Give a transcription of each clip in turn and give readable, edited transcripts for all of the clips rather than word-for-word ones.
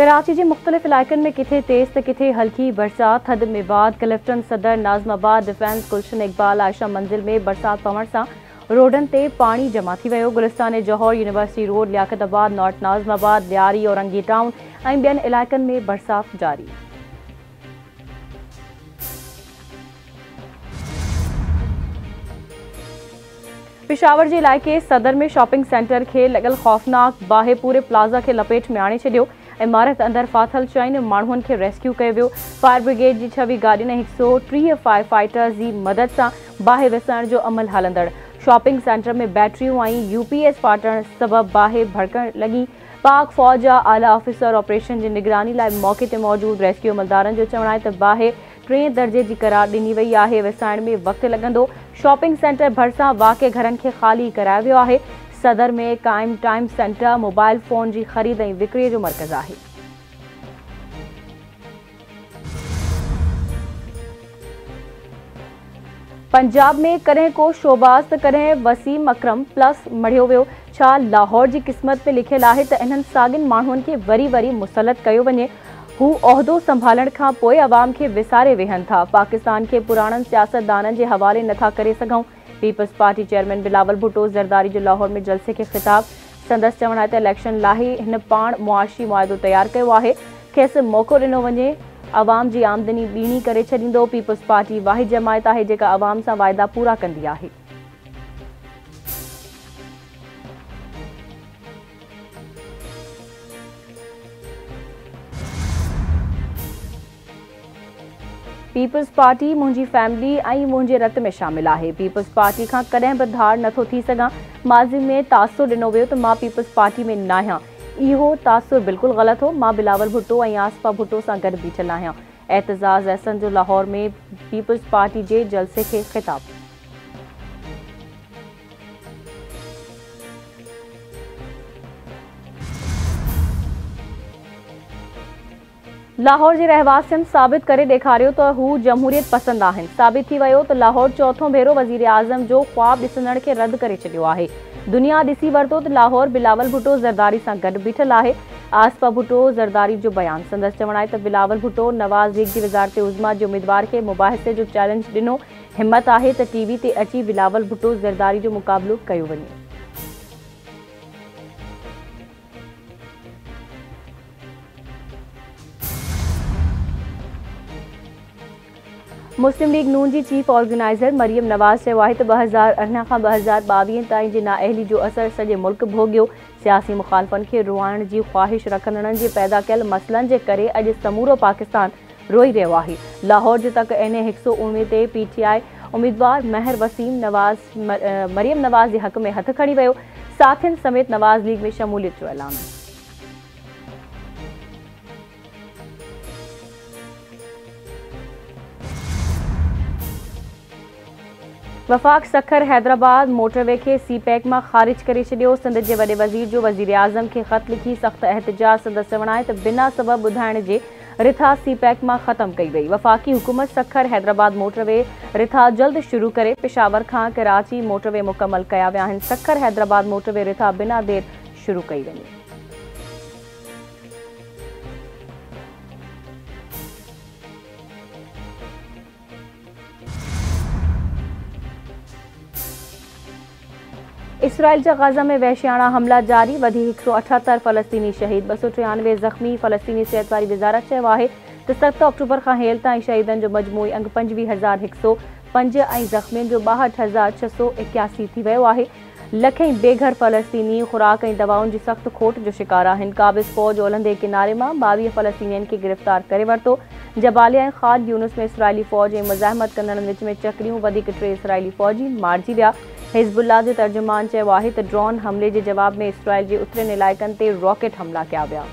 कराची के मुख्तलिफ इलाकन में किथे तेज तो किथे हल्की बरसात। हद मेवात, कलेक्ट्रन, सदर, नाज़माबाद, डिफेंस, गुलशन, इकबाल, आयशा मंजिल में बरसात पवण से रोडन ते पानी जमा थी वो। Gulistan Jauhar, university road, Liaquatabad, north Nazimabad, Lyari, Orangi town और बियन इलाकन में बरसात जारी। पेशावर के इलाके सदर में शॉपिंग सेंटर के लगल खौफनाक बाहे पूरे प्लाजा के लपेट में आने छो। इमारत अंदर फाथल चयन मानून के रेस्क्यू किया। फायर ब्रिगेड की 26 गाड़ियों 130 फायर फाइटर्स की मदद से बाहे विसण जो अमल हलंदड़। शॉपिंग सेंटर में बैटरियों यूपीएस फाटण सबब बाहे भड़कण लगी। पाक फौज या आला ऑफिसर ऑपरेशन की निगरानी लाए मौके पर मौजूद रेस्क्यू अमलदारन जो चवण है तो बाहे 3 दर्जे की करार दिनी वही है। विसाइण में वक्त लगंदो। शॉपिंग सेंटर भरसा वाके घरन के खाली कराया वो है। सदर में कायम टाइम सेंटर मोबाइल फोन की खरीद और विक्री जो मर्कज़ है। पंजाब में करें को शोबाज तो करें वसीम अकरम प्लस मढ़ियो वो। लाहौर की किस्मत में लिखल है तो इन सागिन मानून के वरी वरी मुसलत किया वे। हु ओहदो संभालण खां पोइ आवाम के विसारे वेहन था। पाकिस्तान के पुराणन सियासतदानन के हवाले नथा करे सघूं। Peoples party chairman Bilawal Bhutto Zardari जो लाहौर में जलसे के खिताब। संदसि चवण है तो इलेक्शन लाइ इन पान मुआशी मुआदो तैयार किया है। खेसि मौको दिनों वे आवाम की आमदनी बीणी करे छदींदो। पीपल्स पार्टी वाहिद जमायत है जेका आवाम से वायदा पूरा कंदी है। पीपल्स पार्टी मुझी फैमिली आई मुझे रत में शामिल है। पीपल्स पार्टी का कदें भी धार नथो थी सगा। माजी में तासुर दिनों वो तो मां पीपल्स पार्टी में ना आया। इहो तासुर बिल्कुल गलत हो। मां बिलावल भुट्टो और आसिफा भुट्टो से गड बीठल आया। एतजाज अहसन जो लाहौर में पीपल्स पार्टी के जलसे के खिताब। लाहौर के रहवासियन साबित करे देखारियो तो हु जमहूरियत पसंद आहिन। साबित थी वो तो लाहौर चौथों भेरों वजीर आजम जो ख्वाब दिसंदड़ के रद्द करे छो है। दुनिया दिसी वरतो तो लाहौर बिलावल भुट्टो ज़रदारी से गड बीठल है। आसिफा भुट्टो ज़रदारी जो बयान। संदसि चवण है तो बिलावल भुट्टो नवाज लीग की वजारत उज़्मा के उम्मीदवार के मुबाहसे जो चैलेंज दिनों। हिम्मत है तो टीवी से अची बिलावल भुट्टो ज़रदारी जो मुकाबलो किया वे। मुस्लिम लीग नून की चीफ ऑर्गेनाइजर मरियम नवाज़ चयो आहे त 2018 खां 2022 ताईं जी नाअहली जो असर सॼे मुल्क भोगियो। सियासी मुखालफ़न खे रोआइण की ख़्वाहिश रखंदड़नि जे पैदा कयल मसइलनि के करे अॼु समूरो पाकिस्तान रोई रहियो आहे। लाहौर जे तक एन ए 119 ते पीटीआई उम्मीदवार महर वसीम नवाज़ मरियम नवाज़ के हक़ में हथ खणी वियो। साथियुनि समेत नवाज़ लीग में शमूलियत जो ऐलान। वफाक सखर हैदराबाद मोटरवे के सीपैक में खारिज करे छो। सिंध के वडे वजीर जो वजीर आजम के खत लिखी सख्त एहतजाज। संदसि चवण है तो बिना सबब बुधाइण के रिथा सीपैक में खत्म कई वही। वफाकी हुकूमत सखर हैदराबाद मोटरवे रिथा जल्द शुरू करे। पेशावर का कराची मोटरवे मुकम्मल किया वया आहिनि। सखर हैदराबाद मोटरवे रिथा बिना देर शुरू कई वही। इसराइल जा गाजा में वहशियाना हमला जारी। 178 फ़लस्तीनी शहीद, 293 ज़ख्मी। फ़लस्तीनी सिहत वारी वज़ारत चयो आहे त 7 अक्टूबर खां हेल ताईं शहीदनि जो मजमूई अंग 25,105 ऐं ज़ख्मियुनि जो 62,681 थी वियो आहे। लखें बेघर फ़लस्तीनी खुराक ऐं दवाउनि जी सख़्त खोट जो शिकार आहिनि। काबिज़ फ़ौज ओलंदे किनारे मां 22 फ़लस्तीनियुनि खे गिरफ़्तार करे वरितो। जबालिया ऐं खान यूनुस में इसराइली फ़ौज ऐं मुज़ाहिमत कंदड़नि विच में चकरियूं। 3 इसराइली फ़ौजी मारिजी विया। हिज़बुल्लाह जो तर्जुमान चयो आहे त ड्रोन हमले के जवाब में इसराइल के उतरनि इलाइकनि ते रॉकेट हमला किया विया।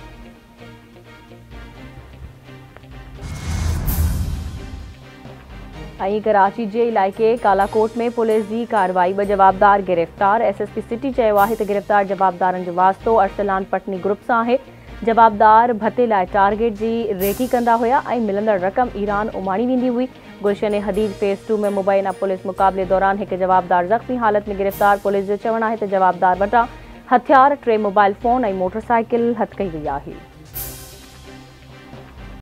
कराची के इलाके कालाकोट में पुलिस की कार्रवाई। 2 जवाबदार गिरफ्तार। एसएसपी सिटी चयो आहे त गिरफ्तार जवाबदारन जो वास्तो अरसलान पटनी ग्रुप से है। जवाबदार भत्ते लाइ टारगेट की रेकी कंदा हुआ। मिलंदड़ रकम ईरान उमाणी वेंदी हुई। गुलशन हदीद फेज़ 2 में मुबैना पुलिस मुकाबले दौरान एक जवाबदार जख्मी हालत में गिरफ्तार। पुलिस जो चवण है तो जवाबदार वटां हथियार 3 मोबाइल फोन और मोटरसाइकिल हथ कई हुई है।